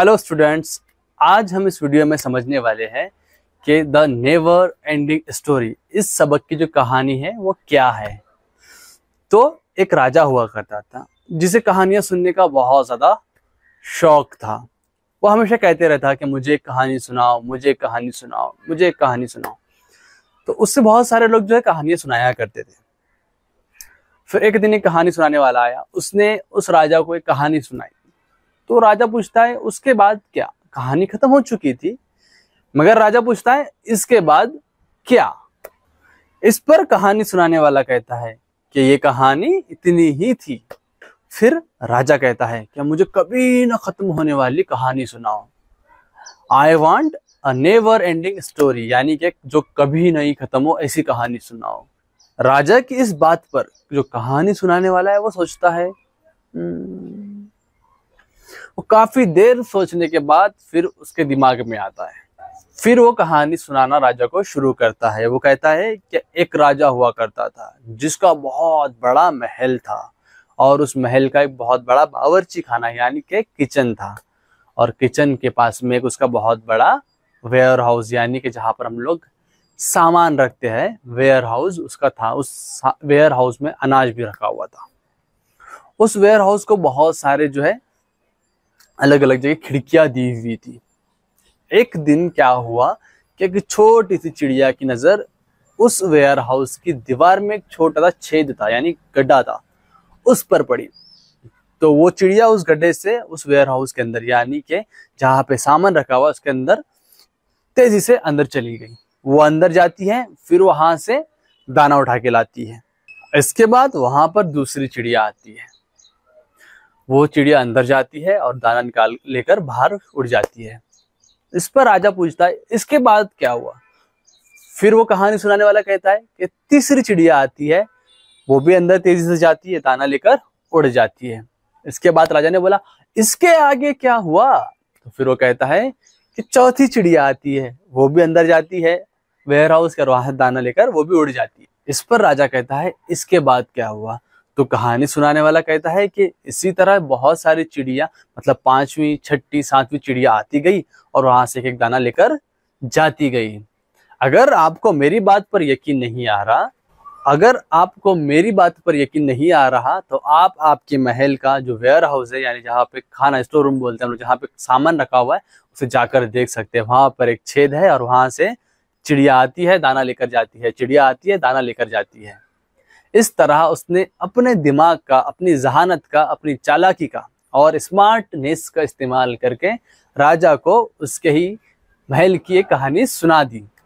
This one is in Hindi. हेलो स्टूडेंट्स, आज हम इस वीडियो में समझने वाले हैं कि द नेवर एंडिंग स्टोरी, इस सबक की जो कहानी है वो क्या है। तो एक राजा हुआ करता था जिसे कहानियां सुनने का बहुत ज़्यादा शौक था। वो हमेशा कहते रहता कि मुझे कहानी सुनाओ, मुझे कहानी सुनाओ, मुझे कहानी सुनाओ। तो उससे बहुत सारे लोग जो है कहानियाँ सुनाया करते थे। फिर एक दिन एक कहानी सुनाने वाला आया, उसने उस राजा को एक कहानी सुनाई। तो राजा पूछता है उसके बाद क्या? कहानी खत्म हो चुकी थी, मगर राजा पूछता है इसके बाद क्या। इस पर कहानी सुनाने वाला कहता है कि ये कहानी इतनी ही थी। फिर राजा कहता है कि मुझे कभी ना खत्म होने वाली कहानी सुनाओ। I want a never ending story, यानी कि जो कभी नहीं खत्म हो ऐसी कहानी सुनाओ। राजा की इस बात पर जो कहानी सुनाने वाला है वो सोचता है। वो काफी देर सोचने के बाद फिर उसके दिमाग में आता है, फिर वो कहानी सुनाना राजा को शुरू करता है। वो कहता है कि एक राजा हुआ करता था जिसका बहुत बड़ा महल था और उस महल का एक बहुत बड़ा बावर्ची खाना यानी कि किचन था, और किचन के पास में एक उसका बहुत बड़ा वेयर हाउस यानी कि जहाँ पर हम लोग सामान रखते हैं, वेयर हाउस उसका था। उस वेयर हाउस में अनाज भी रखा हुआ था। उस वेयर हाउस को बहुत सारे जो है अलग अलग जगह खिड़कियां दी हुई थी। एक दिन क्या हुआ कि एक छोटी सी चिड़िया की नज़र उस वेयर हाउस की दीवार में एक छोटा सा छेद था यानी गड्ढा था, उस पर पड़ी। तो वो चिड़िया उस गड्ढे से उस वेयर हाउस के अंदर यानी कि जहाँ पे सामान रखा हुआ उसके अंदर तेजी से अंदर चली गई। वो अंदर जाती है, फिर वहाँ से दाना उठा के लाती है। इसके बाद वहाँ पर दूसरी चिड़िया आती है, वो चिड़िया अंदर जाती है और दाना निकाल लेकर बाहर उड़ जाती है। इस पर राजा पूछता है इसके बाद क्या हुआ। फिर वो कहानी सुनाने वाला कहता है कि तीसरी चिड़िया आती है, वो भी अंदर तेजी से जाती है, दाना लेकर उड़ जाती है। इसके बाद राजा ने बोला इसके आगे क्या हुआ। तो फिर वो कहता है कि चौथी चिड़िया आती है, वो भी अंदर जाती है वेयर हाउस के, वहां दाना लेकर वो भी उड़ जाती है। इस पर राजा कहता है इसके बाद क्या हुआ। तो कहानी सुनाने वाला कहता है कि इसी तरह बहुत सारी चिड़िया मतलब पांचवी, छठी, सातवीं चिड़िया आती गई और वहां से एक दाना लेकर जाती गई। अगर आपको मेरी बात पर यकीन नहीं आ रहा तो आप आपके महल का जो वेयर हाउस है यानी जहाँ पे खाना स्टोर रूम बोलते हैं, जहाँ पे सामान रखा हुआ है उसे जाकर देख सकते हैं। वहां पर एक छेद है और वहां से चिड़िया आती है, दाना लेकर जाती है, चिड़िया आती है, दाना लेकर जाती है। इस तरह उसने अपने दिमाग का, अपनी जहानत का, अपनी चालाकी का और स्मार्टनेस का इस्तेमाल करके राजा को उसके ही महल की एक कहानी सुना दी।